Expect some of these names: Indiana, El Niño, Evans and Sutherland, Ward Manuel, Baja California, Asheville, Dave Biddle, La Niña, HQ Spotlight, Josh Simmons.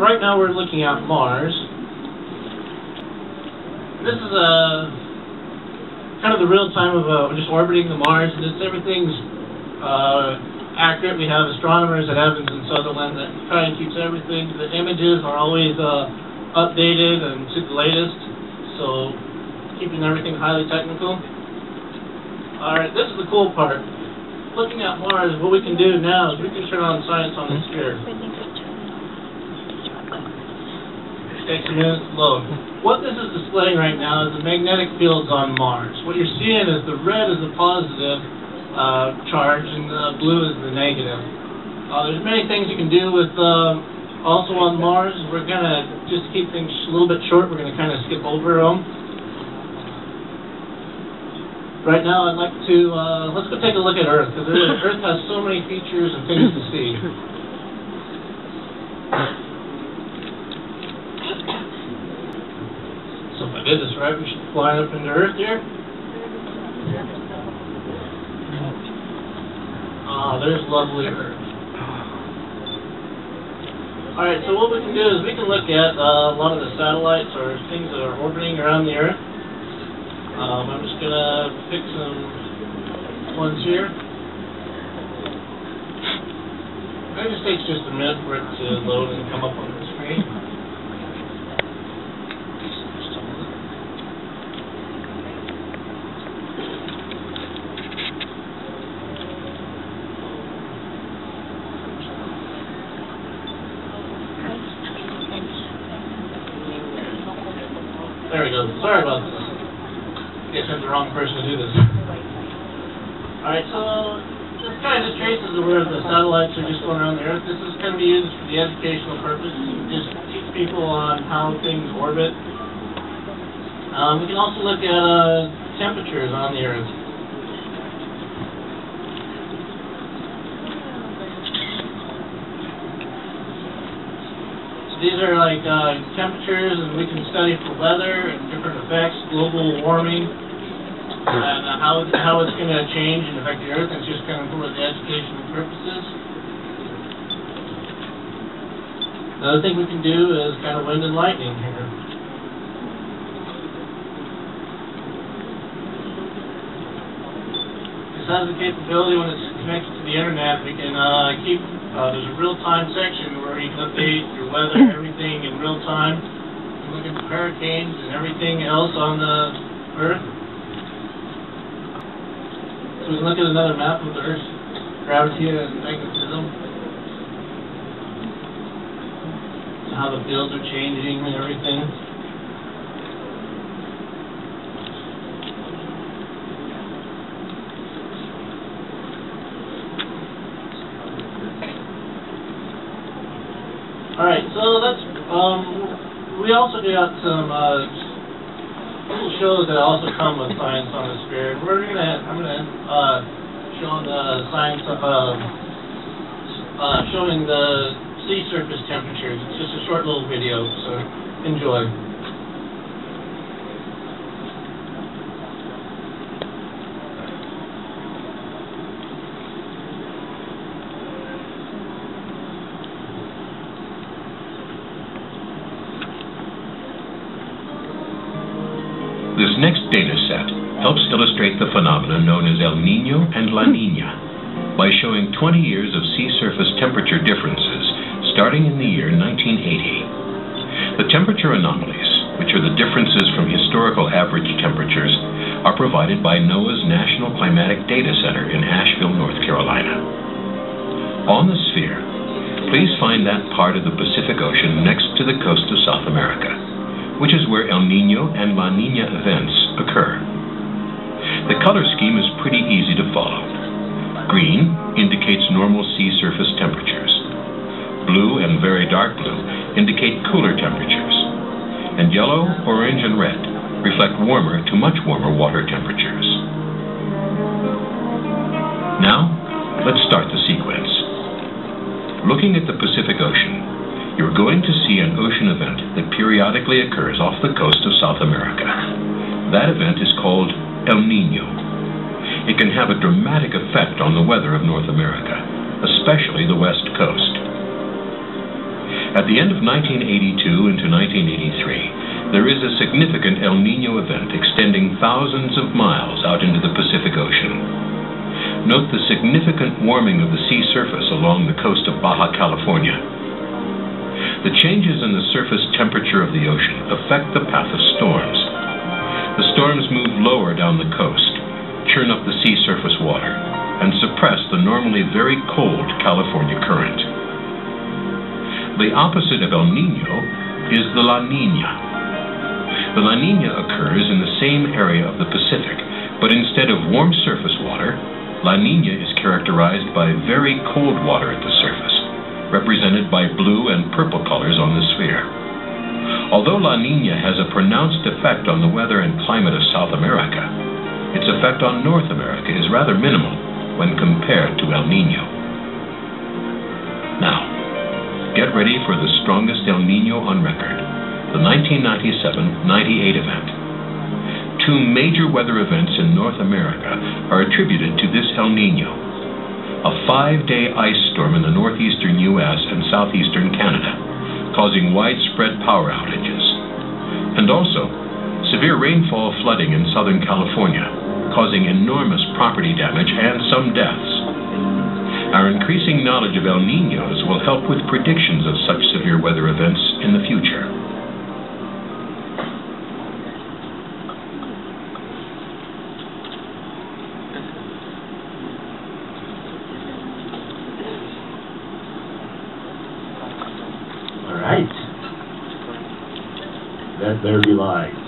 right now we're looking at Mars. This is kind of the real time of just orbiting the Mars, and everything's accurate. We have astronomers at Evans and Sutherland that try and keeps everything. The images are always updated and to the latest, so keeping everything highly technical. Alright, this is the cool part. Looking at Mars, what we can do now is we can turn on science on the sphere. Takes a minute to load. What this is displaying right now is the magnetic fields on Mars. What you're seeing is the red is the positive charge and the blue is the negative. There's many things you can do with also on Mars. We're going to just keep things a little bit short. We're going to kind of skip over them. Right now I'd like to, let's go take a look at Earth, because Earth has so many features and things to see. So if I did this right, we should fly up into Earth here. Ah, there's lovely Earth. Alright, so what we can do is we can look at a lot of the satellites or things that are orbiting around the Earth. I'm just going to pick some ones here. It just takes just a minute for it to load and come up on the screen. There we go. Sorry about this. I guess I'm the wrong person to do this. Alright, so this kind of just traces where the satellites are just going around the Earth. This is going to be used for the educational purpose. Just teach people on how things orbit. We can also look at temperatures on the Earth. These are like temperatures, and we can study for weather and different effects, global warming, and how it's going to change and affect the Earth. It's just kind of for the educational purposes. Another thing we can do is kind of wind and lightning here. This has the capability when it's connected to the internet, we can keep. There's a real-time section where you can update your weather, everything in real time. You can look at the hurricanes and everything else on the Earth. So we can look at another map of the Earth's gravity and magnetism. And how the fields are changing and everything. Alright, so that's, we also do have some little shows that also come with Science on the Sphere. I'm going to show the science of, showing the sea surface temperatures. It's just a short little video, so enjoy. This next data set helps illustrate the phenomena known as El Niño and La Niña by showing 20 years of sea surface temperature differences starting in the year 1980. The temperature anomalies, which are the differences from historical average temperatures, are provided by NOAA's National Climatic Data Center in Asheville, North Carolina. On the sphere, please find that part of the Pacific Ocean next to the coast of South America, which is where El Niño and La Niña events occur. The color scheme is pretty easy to follow. Green indicates normal sea surface temperatures. Blue and very dark blue indicate cooler temperatures. And yellow, orange, and red reflect warmer to much warmer water temperatures. Now, let's start the sequence. Looking at the Pacific Ocean, you're going to see an ocean event that periodically occurs off the coast of South America. That event is called El Niño. It can have a dramatic effect on the weather of North America, especially the West Coast. At the end of 1982 into 1983, there is a significant El Niño event extending thousands of miles out into the Pacific Ocean. Note the significant warming of the sea surface along the coast of Baja California. The changes in the surface temperature of the ocean affect the path of storms. The storms move lower down the coast, churn up the sea surface water, and suppress the normally very cold California current. The opposite of El Niño is the La Niña. The La Niña occurs in the same area of the Pacific, but instead of warm surface water, La Niña is characterized by very cold water at the surface, represented by blue and purple colors on the sphere. Although La Niña has a pronounced effect on the weather and climate of South America, its effect on North America is rather minimal when compared to El Niño. Now, get ready for the strongest El Niño on record, the 1997-98 event. Two major weather events in North America are attributed to this El Niño: a 5-day ice storm in the northeastern U.S. and southeastern Canada, causing widespread power outages, and also severe rainfall flooding in Southern California, causing enormous property damage and some deaths. Our increasing knowledge of El Niños will help with predictions of such severe weather events in the future. All right. There you lie.